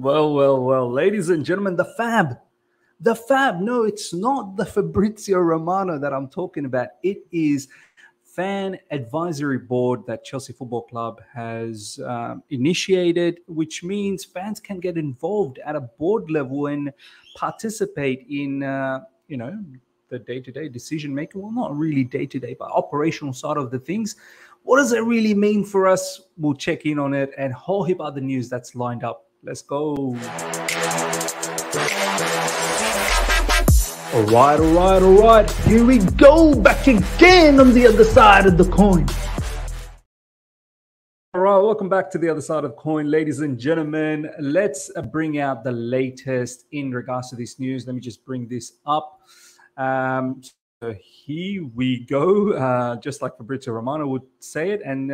Well, well, well, ladies and gentlemen, the Fab. No, it's not the Fabrizio Romano that I'm talking about. It is fan advisory board that Chelsea Football Club has initiated, which means fans can get involved at a board level and participate in, the day-to-day decision making. Well, not really day-to-day, but operational side of the things. What does it really mean for us? We'll check in on it and a whole heap of other news that's lined up. Let's go. All right. Here we go. Back again on the other side of the coin. All right. Welcome back to the other side of the coin, ladies and gentlemen. Let's bring out the latest in regards to this news. Let me just bring this up. So here we go, just like Fabrizio Romano would say it, and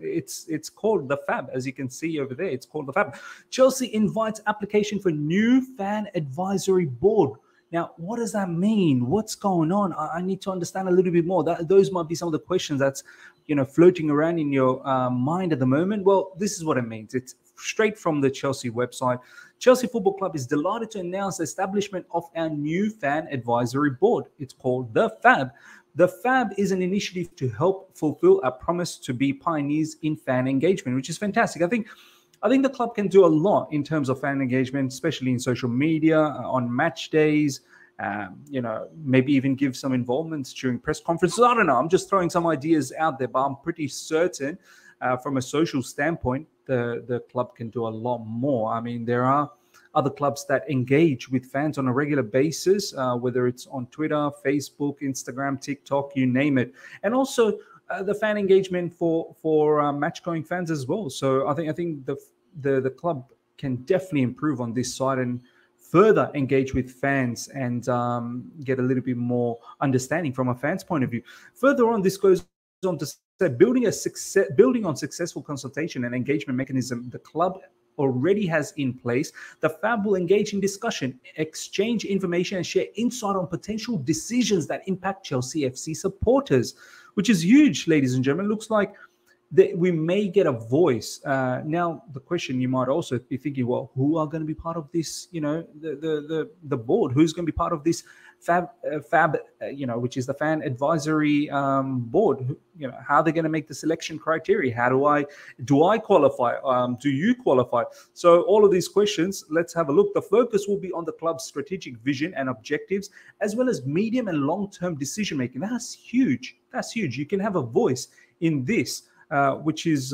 it's called the Fab, as you can see over there. It's called the Fab. Chelsea invites application for new fan advisory board. Now, what does that mean? What's going on? I need to understand a little bit more. Those might be some of the questions that's floating around in your mind at the moment. Well, this is what it means. It's straight from the Chelsea website. Chelsea Football Club is delighted to announce the establishment of our new fan advisory board. It's called the Fab. The Fab is an initiative to help fulfill our promise to be pioneers in fan engagement, which is fantastic. I think the club can do a lot in terms of fan engagement, especially in social media, on match days, maybe even give some involvements during press conferences. I don't know. I'm just throwing some ideas out there, but I'm pretty certain from a social standpoint, the club can do a lot more. I mean, there are other clubs that engage with fans on a regular basis, whether it's on Twitter, Facebook, Instagram, TikTok, you name it. And also the fan engagement for match-going fans as well. So I think the club can definitely improve on this side and further engage with fans and get a little bit more understanding from a fan's point of view. Further on, this goes on to say, building on successful consultation and engagement mechanism the club already has in place, the Fab will engage in discussion, exchange information, and share insight on potential decisions that impact Chelsea FC supporters, which is huge, ladies and gentlemen. Looks like that we may get a voice. Now, the question you might also be thinking, well, who are going to be part of this, the board? Who's going to be part of this Fab, which is the fan advisory board? How are they going to make the selection criteria? How do I qualify? Do you qualify? So all of these questions, let's have a look. The focus will be on the club's strategic vision and objectives, as well as medium and long-term decision-making. That's huge. That's huge. You can have a voice in this, which is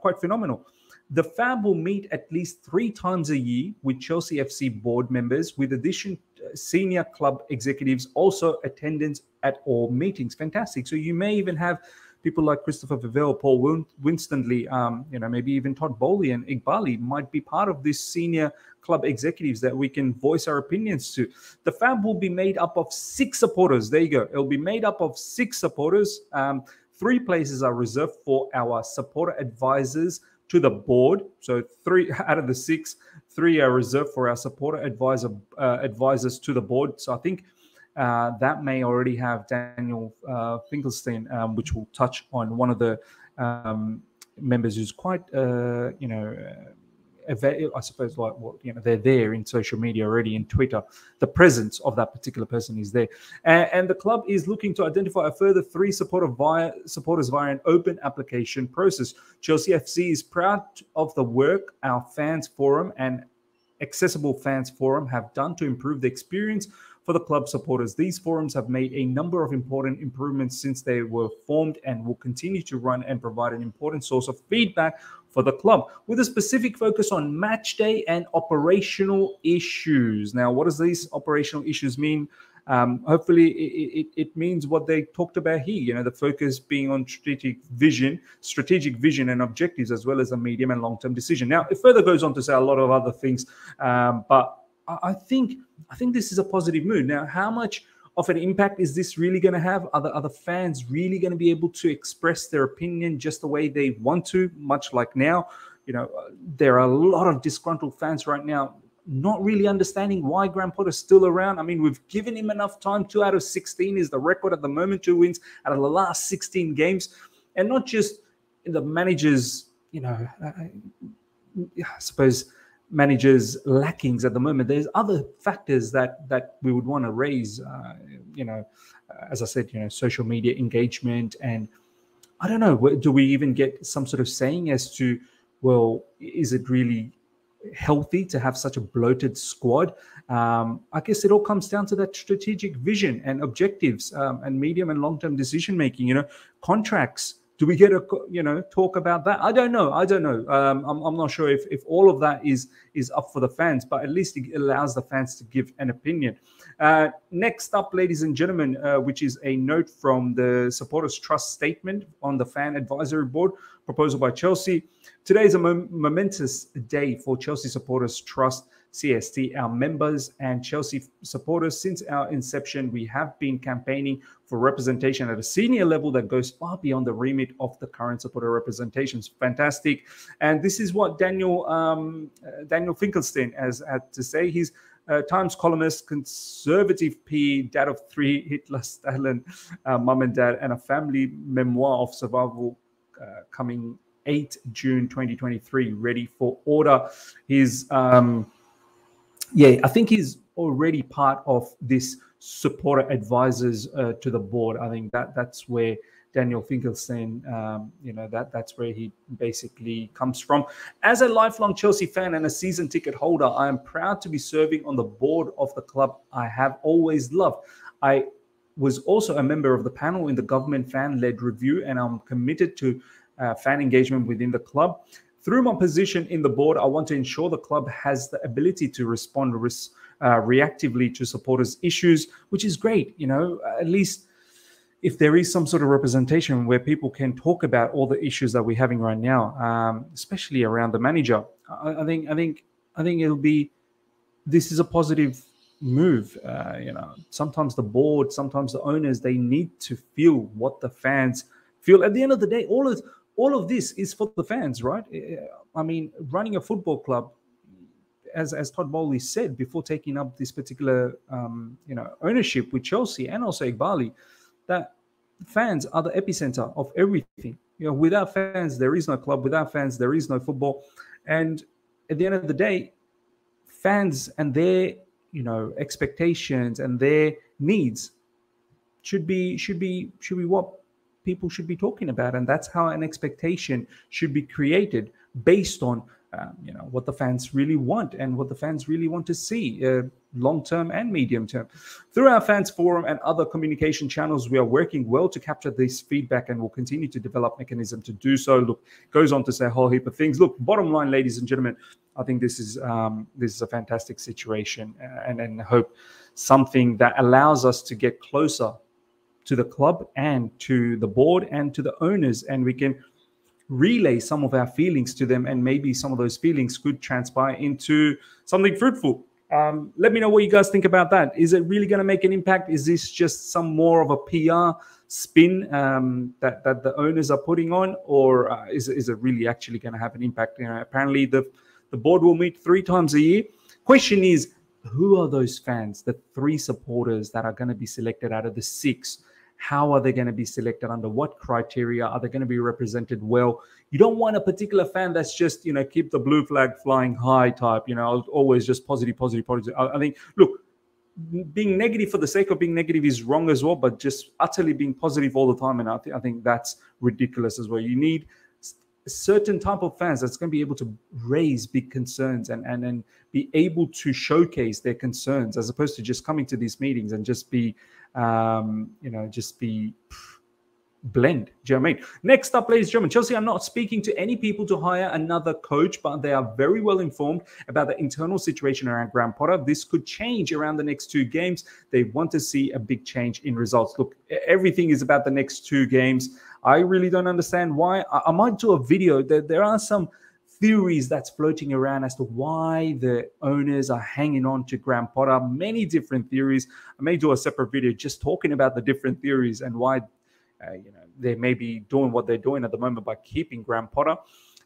quite phenomenal. The Fab will meet at least 3 times a year with Chelsea FC board members, with addition senior club executives, also attendance at all meetings. Fantastic. So you may even have people like Christopher Favell, Paul Winston Lee, maybe even Todd Boehly and Eghbali might be part of this senior club executives that we can voice our opinions to. The Fab will be made up of 6 supporters. There you go. It'll be made up of 6 supporters. 3 places are reserved for our supporter advisors to the board. So 3 out of the 6, 3 are reserved for our supporter advisors to the board. So I think that may already have Daniel Finkelstein, which we'll touch on, one of the members who's quite, I suppose, they're there in social media already, in Twitter. The presence of that particular person is there. And the club is looking to identify a further 3 supporters via an open application process. Chelsea FC is proud of the work our Fans Forum and Accessible Fans Forum have done to improve the experience for the club supporters. These forums have made a number of important improvements since they were formed and will continue to run and provide an important source of feedback for the club, with a specific focus on match day and operational issues. Now, what does these operational issues mean? Hopefully it means what they talked about here, the focus being on strategic vision and objectives, as well as a medium and long-term decision. Now, it further goes on to say a lot of other things, but I think this is a positive move. Now, how much of an impact is this really going to have? Are the other fans really going to be able to express their opinion just the way they want to, much like now? There are a lot of disgruntled fans right now, not really understanding why Graham Potter is still around. I mean, we've given him enough time. 2 out of 16 is the record at the moment, 2 wins out of the last 16 games. And not just the managers, I suppose, manager's lackings at the moment, there's other factors that we would want to raise. As I said, social media engagement, and I don't know, do we even get some sort of saying as to, well, is it really healthy to have such a bloated squad? I guess it all comes down to that strategic vision and objectives, and medium and long-term decision making. Contracts. Do we get a talk about that? I don't know. I'm not sure if all of that is up for the fans, but at least it allows the fans to give an opinion. Next up, ladies and gentlemen, which is a note from the Supporters Trust statement on the Fan Advisory Board proposal by Chelsea. Today is a momentous day for Chelsea Supporters Trust CST, our members and Chelsea supporters. Since our inception, we have been campaigning for representation at a senior level that goes far beyond the remit of the current supporter representations. Fantastic. And this is what Daniel Finkelstein has had to say. He's Times columnist, conservative PE, dad of 3, Hitler, Stalin, mum and dad, and a family memoir of survival, coming 8 June 2023, ready for order. He's I think he's already part of this supporter advisors to the board. I think that's where Daniel Finkelstein, that's where he basically comes from. As a lifelong Chelsea fan and a season ticket holder, I am proud to be serving on the board of the club I have always loved. I was also a member of the panel in the government fan-led review, and I'm committed to fan engagement within the club. Through my position in the board, I want to ensure the club has the ability to respond reactively to supporters' issues, which is great. At least if there is some sort of representation where people can talk about all the issues that we're having right now, especially around the manager. I think it'll be. This is a positive move. Sometimes the board, sometimes the owners, they need to feel what the fans feel. At the end of the day, all of this is for the fans, right? I mean, running a football club, as Todd Boehly said before taking up this particular ownership with Chelsea and also Eghbali, that fans are the epicenter of everything. Without fans, there is no club. Without fans, there is no football. And at the end of the day, fans and their expectations and their needs should be what people should be talking about, and that's how an expectation should be created, based on what the fans really want and what the fans really want to see, long-term and medium-term. Through our fans forum and other communication channels, we are working well to capture this feedback, and will continue to develop mechanism to do so. Look, goes on to say a whole heap of things. Look, bottom line, ladies and gentlemen, I think this is a fantastic situation, and hope something that allows us to get closer to the club and to the board and to the owners, and we can relay some of our feelings to them, and maybe some of those feelings could transpire into something fruitful. Let me know what you guys think about that. Is it really going to make an impact? Is this just some more of a PR spin that the owners are putting on, or is it really actually going to have an impact? Apparently the board will meet 3 times a year. Question is, who are those fans, the 3 supporters that are going to be selected out of the 6? How are they going to be selected? Under what criteria are they going to be represented well? You don't want a particular fan that's just, keep the blue flag flying high type, always just positive, positive, positive. I think, look, being negative for the sake of being negative is wrong as well, but just utterly being positive all the time. And I think that's ridiculous as well. You need a certain type of fans that's going to be able to raise big concerns and be able to showcase their concerns, as opposed to just coming to these meetings and just be, blend. Do you know what I mean? Next up, ladies and gentlemen, Chelsea are not speaking to any people to hire another coach, but they are very well informed about the internal situation around Graham Potter. This could change around the next 2 games. They want to see a big change in results. Look, everything is about the next 2 games. I really don't understand why. I might do a video. There are some theories that's floating around as to why the owners are hanging on to Graham Potter. Many different theories. I may do a separate video just talking about the different theories and why they may be doing what they're doing at the moment by keeping Graham Potter.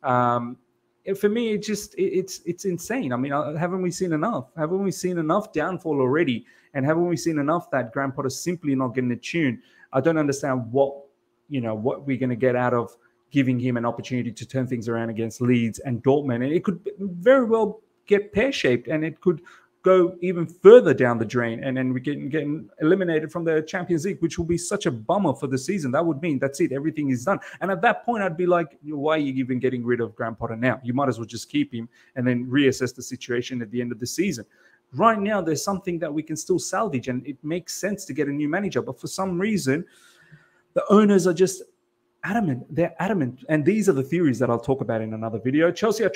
For me, it's insane. I mean, haven't we seen enough? Haven't we seen enough downfall already? And haven't we seen enough that Graham Potter's simply not getting a tune? I don't understand what we're going to get out of giving him an opportunity to turn things around against Leeds and Dortmund. And it could very well get pear-shaped, and it could go even further down the drain, and then we get eliminated from the Champions League, which will be such a bummer for the season. That would mean that's it, everything is done. And at that point, I'd be like, why are you even getting rid of Graham Potter now? You might as well just keep him and then reassess the situation at the end of the season. Right now, there's something that we can still salvage, and it makes sense to get a new manager. But for some reason, the owners are just adamant. They're adamant. And these are the theories that I'll talk about in another video. Chelsea are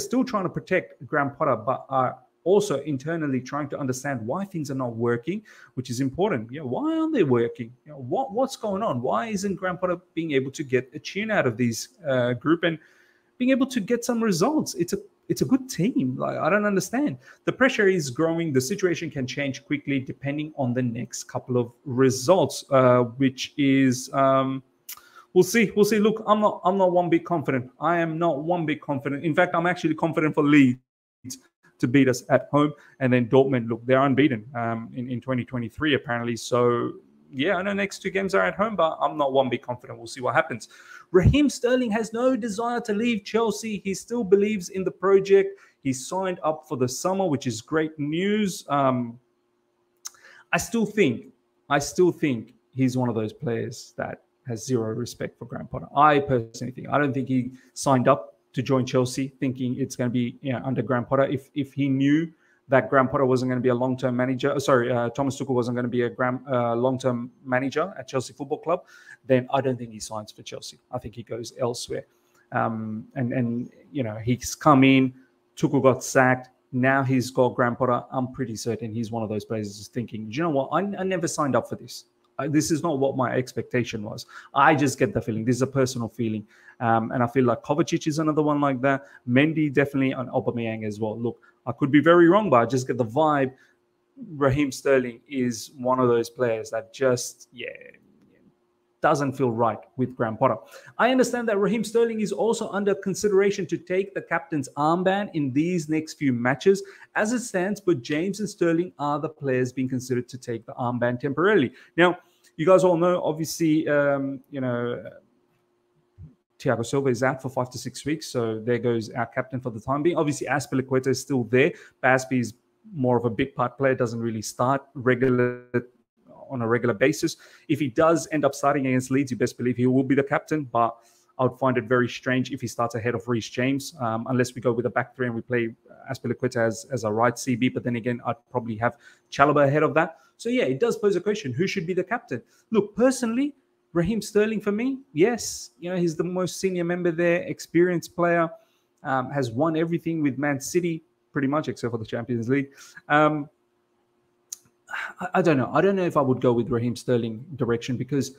still trying to protect Graham Potter, but are also internally trying to understand why things are not working, which is important. Yeah, why aren't they working? You know, what's going on? Why isn't Graham Potter being able to get a tune out of these group and being able to get some results? It's a good team. Like, I don't understand. The pressure is growing. The situation can change quickly depending on the next couple of results, which is. We'll see. We'll see. Look, I'm not one bit confident. I am not one bit confident. In fact, I'm actually confident for Leeds to beat us at home. And then Dortmund, look, they're unbeaten in 2023, apparently. So, yeah, I know next two games are at home, but I'm not one bit confident. We'll see what happens. Raheem Sterling has no desire to leave Chelsea. He still believes in the project. He signed up for the summer, which is great news. I still think he's one of those players that has zero respect for Graham Potter. I personally think. I don't think he signed up to join Chelsea thinking it's going to be, you know, under Graham Potter. If he knew that Graham Potter wasn't going to be a long-term manager, Thomas Tuchel wasn't going to be a long-term manager at Chelsea Football Club, then I don't think he signs for Chelsea. I think he goes elsewhere. And you know, he's come in. Tuchel got sacked. Now he's got Graham Potter. I'm pretty certain he's one of those players who's thinking, do you know what? I never signed up for this. This is not what my expectation was. I just get the feeling. This is a personal feeling. And I feel like Kovacic is another one like that. Mendy definitely, and Aubameyang as well. Look, I could be very wrong, but I just get the vibe. Raheem Sterling is one of those players that just, doesn't feel right with Graham Potter. I understand that Raheem Sterling is also under consideration to take the captain's armband in these next few matches. As it stands, but James and Sterling are the players being considered to take the armband temporarily. Now, you guys all know, obviously, Thiago Silva is out for 5 to 6 weeks. So there goes our captain for the time being. Obviously, Aspilicueta is still there. Aspie is more of a big part player, doesn't really start on a regular basis. If he does end up starting against Leeds, you best believe he will be the captain. But I would find it very strange if he starts ahead of Reece James, unless we go with a back three and we play Aspilicueta as a right CB. But then again, I'd probably have Chalobah ahead of that. So, yeah, it does pose a question. Who should be the captain? Look, personally, Raheem Sterling for me, yes. You know, he's the most senior member there, experienced player, has won everything with Man City, pretty much, except for the Champions League. I don't know. I don't know if I would go with Raheem Sterling direction, because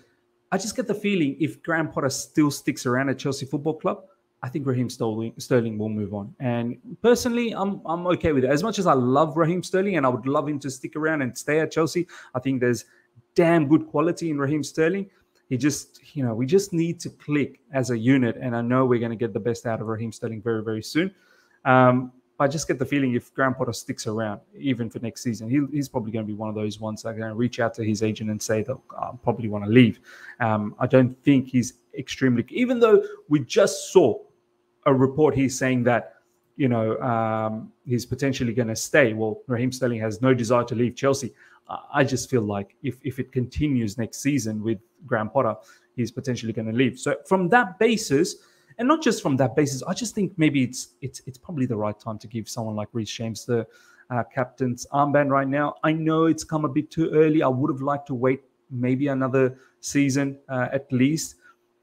I just get the feeling if Graham Potter still sticks around at Chelsea Football Club, I think Raheem Sterling will move on. And personally, I'm okay with it. As much as I love Raheem Sterling and I would love him to stick around and stay at Chelsea, I think there's damn good quality in Raheem Sterling. He just, you know, we just need to click as a unit. And I know we're going to get the best out of Raheem Sterling very, very soon. I just get the feeling if Graham Potter sticks around, even for next season, he's probably going to be one of those ones that are going to reach out to his agent and say that I probably want to leave. I don't think he's extremely, even though we just saw a report he's saying that, you know, he's potentially going to stay. Well, Raheem Sterling has no desire to leave Chelsea. I just feel like if it continues next season with Graham Potter, he's potentially going to leave. So from that basis, and not just from that basis, I just think maybe it's probably the right time to give someone like Reece James the captain's armband right now. I know it's come a bit too early. I would have liked to wait maybe another season at least.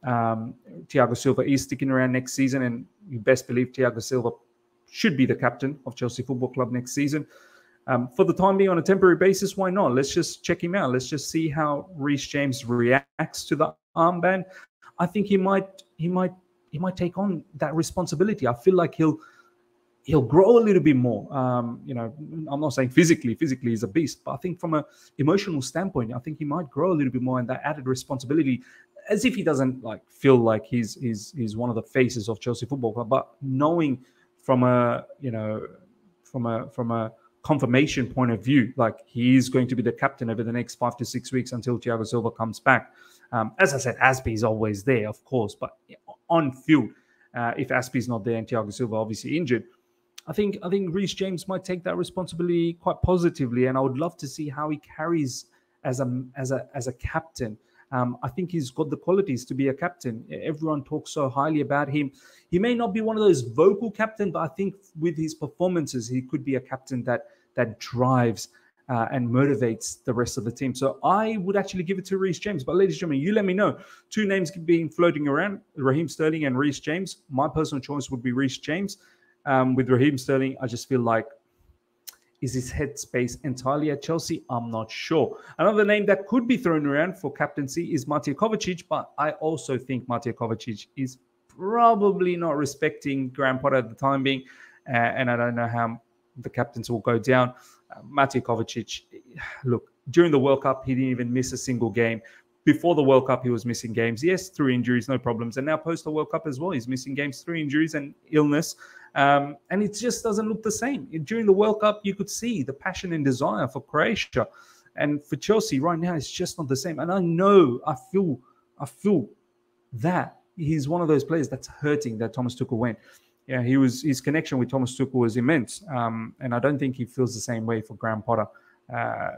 Thiago Silva is sticking around next season, and you best believe Thiago Silva should be the captain of Chelsea Football Club next season. For the time being, on a temporary basis, why not? Let's just check him out. Let's just see how Reece James reacts to the armband. I think he might take on that responsibility. I feel like he'll grow a little bit more. You know, I'm not saying physically he's a beast, but I think from an emotional standpoint, I think he might grow a little bit more, and that added responsibility, as if he doesn't like feel like he's one of the faces of Chelsea Football Club, but knowing from a confirmation point of view, like he is going to be the captain over the next 5 to 6 weeks until Thiago Silva comes back. As I said, Aspie is always there, of course, but on field, if Aspi's not there and Thiago Silva obviously injured. I think Reece James might take that responsibility quite positively, and I would love to see how he carries as a captain. I think he's got the qualities to be a captain. Everyone talks so highly about him. He may not be one of those vocal captains, but I think with his performances, he could be a captain that drives and motivates the rest of the team. So I would actually give it to Reece James. But ladies and gentlemen, you let me know. Two names being floating around, Raheem Sterling and Reece James. My personal choice would be Reece James. With Raheem Sterling, I just feel like, is his headspace entirely at Chelsea? I'm not sure. Another name that could be thrown around for captaincy is Mateo Kovacic, but I also think Mateo Kovacic is probably not respecting Graham Potter at the time being, and I don't know how the captains will go down. Mateo Kovacic, look, during the World Cup, he didn't even miss a single game. Before the World Cup, he was missing games. Yes, through injuries, no problems. And now post the World Cup as well, he's missing games through injuries and illness. And it just doesn't look the same. During the World Cup, you could see the passion and desire for Croatia. And for Chelsea right now, it's just not the same. And I know, I feel that he's one of those players that's hurting that Thomas Tuchel went. Yeah, his connection with Thomas Tuchel was immense, and I don't think he feels the same way for Graham Potter.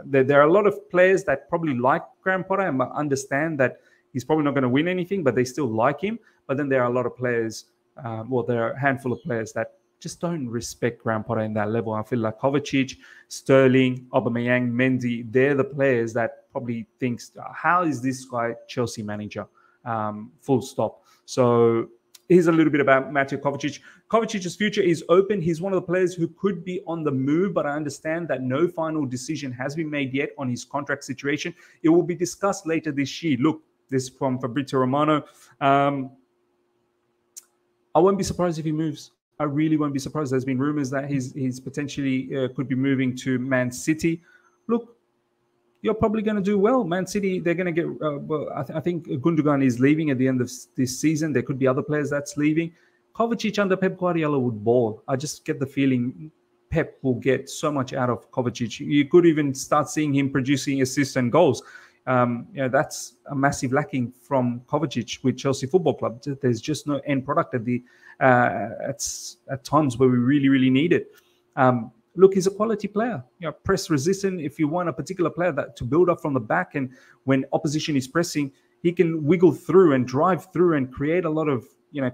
There are a lot of players that probably like Graham Potter and understand that he's probably not going to win anything, but they still like him. But then there are a lot of players, there are a handful of players that just don't respect Graham Potter in that level. I feel like Kovacic, Sterling, Aubameyang, Mendy, they're the players that probably thinks, how is this guy Chelsea manager? Full stop. So here's a little bit about Mateo Kovacic. Kovacic's future is open. He's one of the players who could be on the move, but I understand that no final decision has been made yet on his contract situation. It will be discussed later this year. Look, this is from Fabrizio Romano. I won't be surprised if he moves. I really won't be surprised. There's been rumors that he's potentially could be moving to Man City. Look, you're probably going to do well. Man City, they're going to get... I think Gundogan is leaving at the end of this season. There could be other players that's leaving. Kovacic under Pep Guardiola would ball. I just get the feeling Pep will get so much out of Kovacic. You could even start seeing him producing assists and goals. That's a massive lacking from Kovacic with Chelsea Football Club. There's just no end product at times where we really, really need it. Look, he's a quality player. Press resistant. If you want a particular player to build up from the back, and when opposition is pressing, he can wiggle through and drive through and create a lot of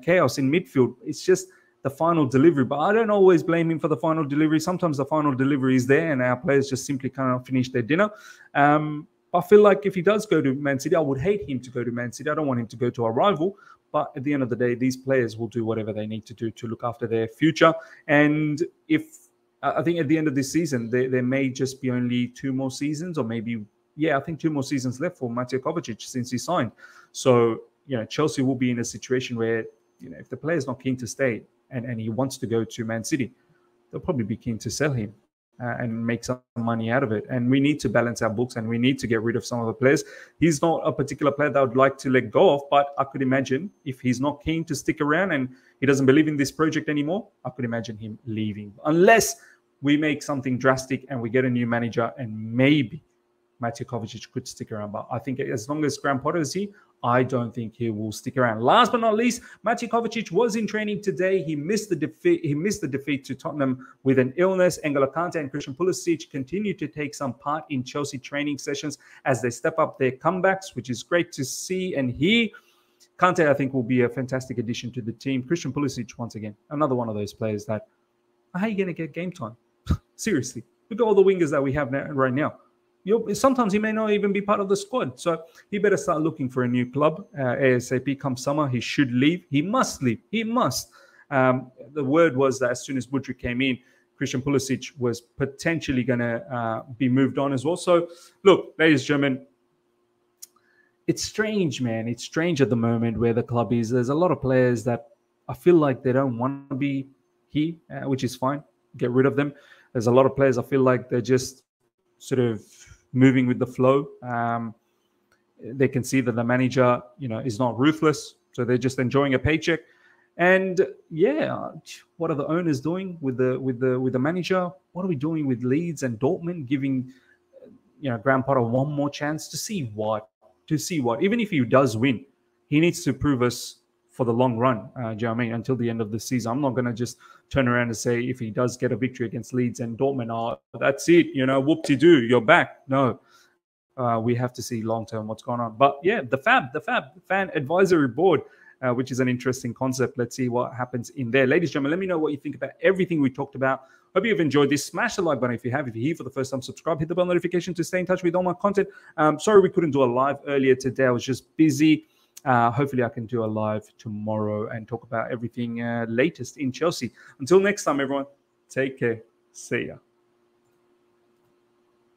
chaos in midfield. It's just the final delivery. But I don't always blame him for the final delivery. Sometimes the final delivery is there, and our players just simply cannot finish their dinner. I feel like if he does go to Man City, I would hate him to go to Man City. I don't want him to go to our rival. But at the end of the day, these players will do whatever they need to do to look after their future. And I think at the end of this season, there may just be only two more seasons, or maybe, I think two more seasons left for Mateo Kovacic since he signed. So, Chelsea will be in a situation where, if the player's not keen to stay and he wants to go to Man City, they'll probably be keen to sell him and make some money out of it. And we need to balance our books, and we need to get rid of some of the players. He's not a particular player that I would like to let go of, but I could imagine if he's not keen to stick around and he doesn't believe in this project anymore, I could imagine him leaving. Unless we make something drastic and we get a new manager, and maybe Mateo Kovacic could stick around. But I think as long as Graham Potter is here, I don't think he will stick around. Last but not least, Mateo Kovacic was in training today. He missed the defeat to Tottenham with an illness. Angelo Kante and Christian Pulisic continue to take some part in Chelsea training sessions as they step up their comebacks, which is great to see and hear. Kante, I think, will be a fantastic addition to the team. Christian Pulisic, once again, another one of those players that, how are you going to get game time? Seriously, look at all the wingers that we have now, right now. Sometimes he may not even be part of the squad. So he better start looking for a new club. ASAP, come summer, he should leave. He must leave. He must. The word was that as soon as Budrick came in, Christian Pulisic was potentially going to be moved on as well. So, look, ladies and gentlemen, it's strange, man. It's strange at the moment where the club is. There's a lot of players that I feel like they don't want to be here, which is fine. Get rid of them. There's a lot of players I feel like they're just sort of moving with the flow. They can see that the manager, is not ruthless. So they're just enjoying a paycheck. And what are the owners doing with the manager? What are we doing with Leeds and Dortmund, giving Graham Potter one more chance to see what? Even if he does win, he needs to prove us for the long run, do you know what I mean? Until the end of the season. I'm not going to just turn around and say if he does get a victory against Leeds and Dortmund, oh, that's it, you know, whoop-de-doo, you're back. No, we have to see long-term what's going on. But yeah, the Fan Advisory Board, which is an interesting concept. Let's see what happens in there. Ladies and gentlemen, let me know what you think about everything we talked about. Hope you've enjoyed this. Smash the like button if you have. If you're here for the first time, subscribe. Hit the bell notification to stay in touch with all my content. Sorry we couldn't do a live earlier today. I was just busy. Hopefully I can do a live tomorrow and talk about everything latest in Chelsea. Until next time, everyone, take care. See ya.